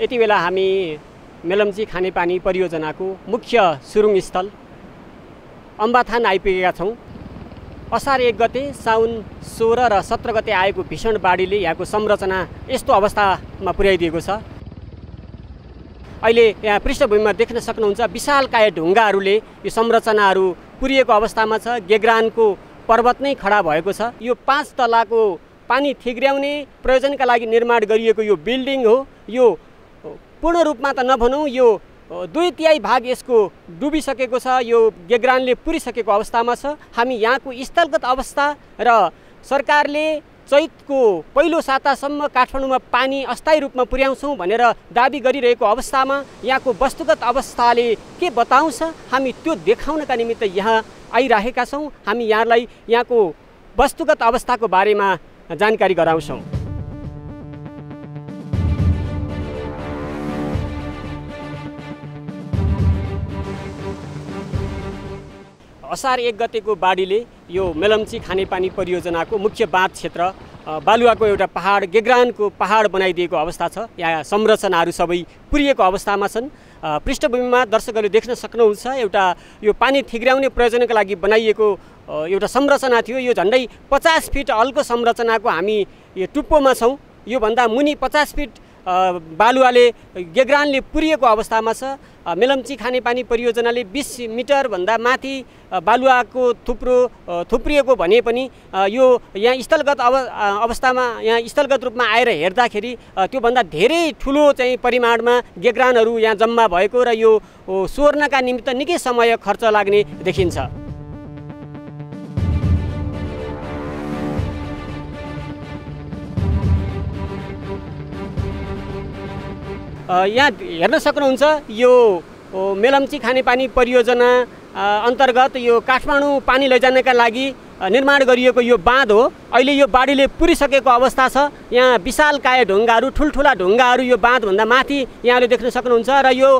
ये बेला हामी मेलम्ची खानेपानी परियोजना को मुख्य सुरुङ स्थल अम्बाथान आइपुगेका छौं। असार 1 गते साउन 16 र 17 गते आएको भीषण बाढीले यहाँको संरचना यस्तो अवस्थामा पुर्याइदिएको छ। अहिले यहाँ पृष्ठभूमिमा देख्न सक्नुहुन्छ विशालकाय ढुङ्गाहरूले यो संरचनाहरू पुरिएको अवस्थामा छ। गेग्रानको पर्वत नै खडा भएको छ। यो 5 तलाको पानी थिग्र्याउने प्रयोजनका लागि निर्माण गरिएको यो बिल्डिङ हो। यो पूर्ण रूपमा त नभनौं, यो 2/3 भाग यसको डुबिसकेको छ, यो गेग्रानले पुरिसकेको अवस्थामा छ। हामी यहाँको स्थलगत अवस्था र सरकारले चैतको पहिलो सातासम्म काठमाडौँमा पानी अस्थायी रूपमा पुर्याउँछौं भनेर दाबी गरिरहेको अवस्थामा यहाँको वस्तुगत अवस्थाले के बताउँछ, हामी त्यो देखाउनका निमित्त यहाँ आइरहेका छौं। हामी यहाँलाई यहाँको वस्तुगत अवस्थाको बारेमा जानकारी गराउँछौं। असार 1 गतेको बाढीले यो मेलम्ची खानेपानी परियोजनाको मुख्य बाँध क्षेत्र बालुवाको एउटा पहाड गेग्रानको पहाड बनाइदिएको अवस्था छ। यहाँ संरचनाहरू सबै पुरिएको अवस्थामा छन्। पृष्ठभूमिमा दर्शकहरूले देख्न सक्नुहुन्छ एउटा यो पानी थिग्र्याउने प्रयोजनका लागि बनाइएको एउटा संरचना थियो। यो झन्डै 50 फिट अल्को संरचनाको हामी यो टुप्पोमा छौं। यो भन्दा मुनि 50 फिट बालुवाले गेग्रानले पुरिएको अवस्थामा छ। मेलम्ची खानेपानी परियोजनाले 20 मिटर भन्दा माथि बालुवाको थुप्रो थुप्रिएको भने पनि यो यहाँ स्थलगत अवस्थामा यहाँ स्थलगत रूपमा आएर हेर्दाखेरि त्यो भन्दा धेरै ठुलो चाहिँ परिमाणमा गेग्रानहरू यहाँ जम्मा भएको र यो सोर्नका निमित्त निकै समय खर्च लाग्ने देखिन्छ। यहाँ हेर्न सक्नुहुन्छ यो मेलम्ची खानेपानी परियोजना अन्तर्गत यो काठमाडौँ पानी लैजानका लागि निर्माण गरिएको यो बाँध हो। अहिले यो बाढीले पुरिसकेको अवस्था छ। यहाँ विशालकाय ढुङ्गाहरू ठुलठुला ढुङ्गाहरू यो बाँधभन्दा माथि यहाँले देख्न सक्नुहुन्छ र यो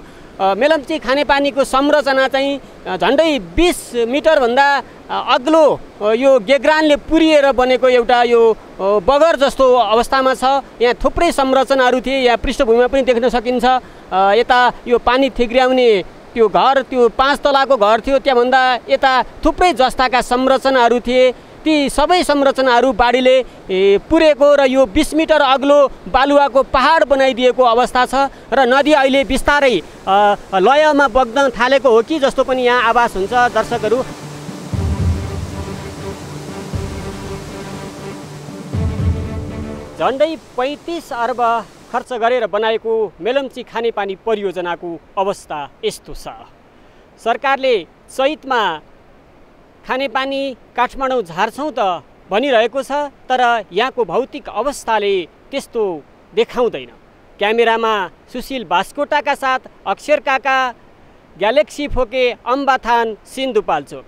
मेलम्ची खानेपानीको संरचना चाहिँ झन्डै 20 मिटरभन्दा अग्लो यो गेग्रानले पुरिएर बनेको एउटा यो बगर जस्तो अवस्थामा छ। यहाँ थुप्रै संरचनाहरू थिए। यहाँ पृष्ठभूमिमा पनि देख्न सकिन्छ यता यो पानी थिग्र्याउने त्यो घर, त्यो 5 तलाको घर थियो, त्यहाँभन्दा यता थुप्रै जस्ताका संरचनाहरू थिए। ती सबै संरचनाहरू बाढीले पुरेको र यो 20 मिटर अग्लो बालुवाको पहाड बनाइदिएको अवस्था छ र नदी अहिले बिस्तारै लयमा बग्न थालेको हो कि जस्तो पनि यहाँ आभास हुन्छ। दर्शकहरू झन्डै 35 अर्ब खर्च गरेर बनाएको मेलम्ची खानेपानी परियोजनाको अवस्था यस्तो छ। सरकारले चैतमा खानेपानी काठमाडौँ झार्छौं त भनिरहेको छ, तर यहाँको भौतिक अवस्थाले त्यस्तो देखाउँदैन। क्यामेरामा सुशील बास्कोटाका साथ अक्षर काका, ग्यालेक्सी फोके, अम्बाथान, सिन्धुपालचोक।